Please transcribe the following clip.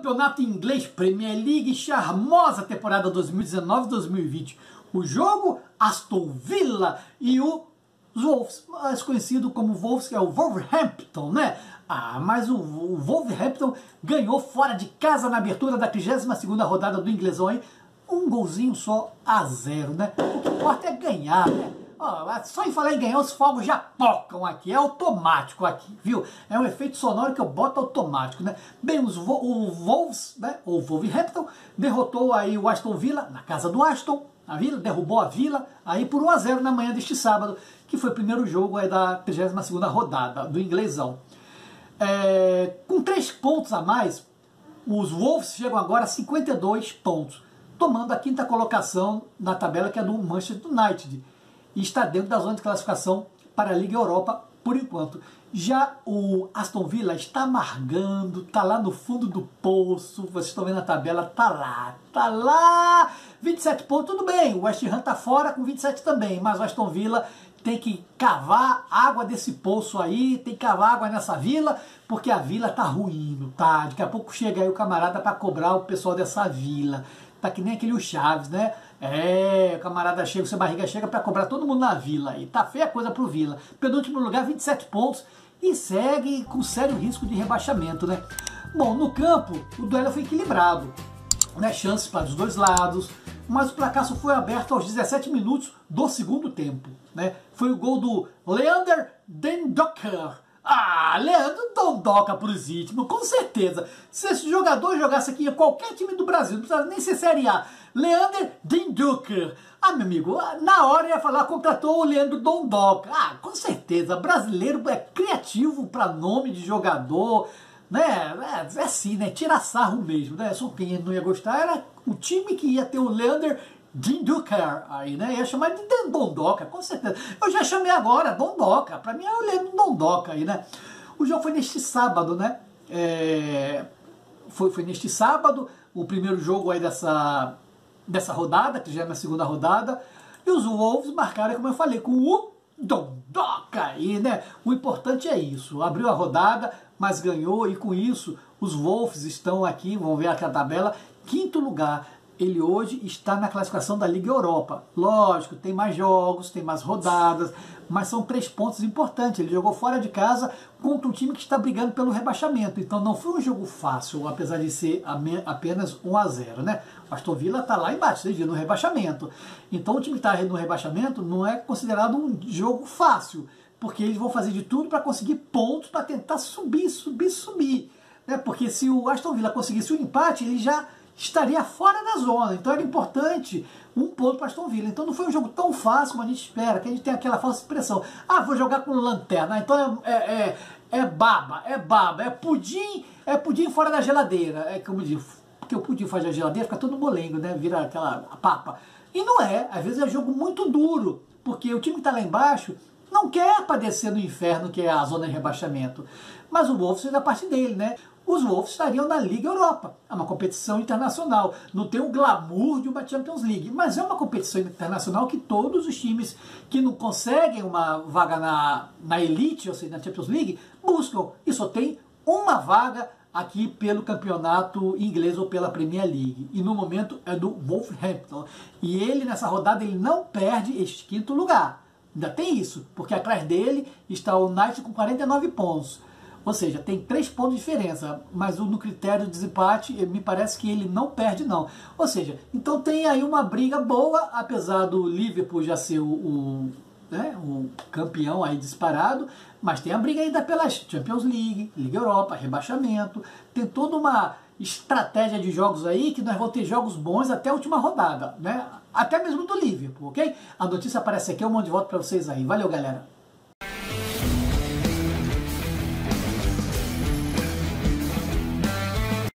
campeonato inglês, Premier League, charmosa temporada 2019-2020. O jogo, Aston Villa e o Wolves, mais conhecido como Wolves, que é o Wolverhampton, né? Ah, mas o Wolverhampton ganhou fora de casa na abertura da 32ª rodada do inglesão aí. Um golzinho só a zero, né? O que importa é ganhar, né? Ó, só em falar em ganhar, os fogos já tocam aqui. É automático aqui, viu? É um efeito sonoro que eu boto automático, né? Bem, o Wolves, né? O Wolverhampton derrotou aí o Aston Villa, na casa do Aston. A Villa derrubou a Villa aí por 1-0 na manhã deste sábado, que foi o primeiro jogo aí da 32ª rodada do inglesão. É, com 3 pontos a mais, os Wolves chegam agora a 52 pontos. Tomando a 5ª colocação na tabela, que é do Manchester United. E está dentro da zona de classificação para a Liga Europa, por enquanto. Já o Aston Villa está amargando, está lá no fundo do poço. Vocês estão vendo a tabela, está lá, está lá. 27 pontos, tudo bem. O West Ham está fora com 27 também. Mas o Aston Villa tem que cavar água desse poço aí, tem que cavar água nessa vila, porque a vila está ruindo, tá? Daqui a pouco chega aí o camarada para cobrar o pessoal dessa vila. Tá que nem aquele o Chaves, né? É, o camarada chega, o seu barriga chega pra cobrar todo mundo na vila. E tá feia a coisa pro Vila. Penúltimo lugar, 27 pontos. E segue com sério risco de rebaixamento, né? Bom, no campo, o duelo foi equilibrado. Né? Chances para os dois lados. Mas o placar só foi aberto aos 17 minutos do segundo tempo. Né? Foi o gol do Leander Dendoncker. Ah, Leandro Dendoncker para os íntimos, com certeza. Se esse jogador jogasse aqui em qualquer time do Brasil, não precisava nem ser Série A. Leander Dendoncker. Ah, meu amigo, na hora ia falar, contratou o Leandro Dendoncker. Ah, com certeza, brasileiro é criativo para nome de jogador, né? É assim, né? Tirar sarro mesmo, né? Só quem não ia gostar era o time que ia ter o Leander Dendoncker, aí, né? Ia chamar de Dendoncker, com certeza. Eu já chamei agora, Dendoncker. Pra mim, eu lembro Dendoncker aí, né? O jogo foi neste sábado, né? Foi neste sábado, o primeiro jogo aí dessa rodada, que já é a minha 2ª rodada. E os Wolves marcaram, como eu falei, com o Dendoncker aí, né? O importante é isso. Abriu a rodada, mas ganhou, e com isso, os Wolves estão aqui, vão ver aqui a tabela, 5º lugar. Ele hoje está na classificação da Liga Europa. Lógico, tem mais jogos, tem mais rodadas, mas são 3 pontos importantes. Ele jogou fora de casa contra um time que está brigando pelo rebaixamento. Então não foi um jogo fácil, apesar de ser apenas 1-0, né? O Aston Villa está lá embaixo, vocês viram, no rebaixamento. Então o time que está no rebaixamento não é considerado um jogo fácil, porque eles vão fazer de tudo para conseguir pontos, para tentar subir. Né? Porque se o Aston Villa conseguisse um empate, ele já estaria fora da zona, então era importante um ponto para Aston Villa. Então não foi um jogo tão fácil como a gente espera, que a gente tem aquela falsa impressão. Ah, vou jogar com lanterna, então é baba, é pudim fora da geladeira. É como diz, porque o pudim fora da geladeira fica todo molengo, né? Vira aquela papa. E não é, às vezes é jogo muito duro, porque o time que está lá embaixo não quer padecer no inferno, que é a zona de rebaixamento. Mas o Wolves é da parte dele, né? Os Wolves estariam na Liga Europa. É uma competição internacional. Não tem o glamour de uma Champions League. Mas é uma competição internacional que todos os times que não conseguem uma vaga na elite, ou seja, na Champions League, buscam. E só tem uma vaga aqui pelo campeonato inglês ou pela Premier League. E no momento é do Wolverhampton. E ele, nessa rodada, ele não perde este 5º lugar. Ainda tem isso. Porque atrás dele está o United com 49 pontos. Ou seja, tem 3 pontos de diferença, mas no critério de desempate, me parece que ele não perde não. Ou seja, então tem aí uma briga boa, apesar do Liverpool já ser o campeão aí disparado, mas tem a briga ainda pelas Champions League, Liga Europa, rebaixamento, tem toda uma estratégia de jogos aí, que nós vamos ter jogos bons até a última rodada, né? Até mesmo do Liverpool, ok? A notícia aparece aqui, eu mando de volta para vocês aí. Valeu, galera!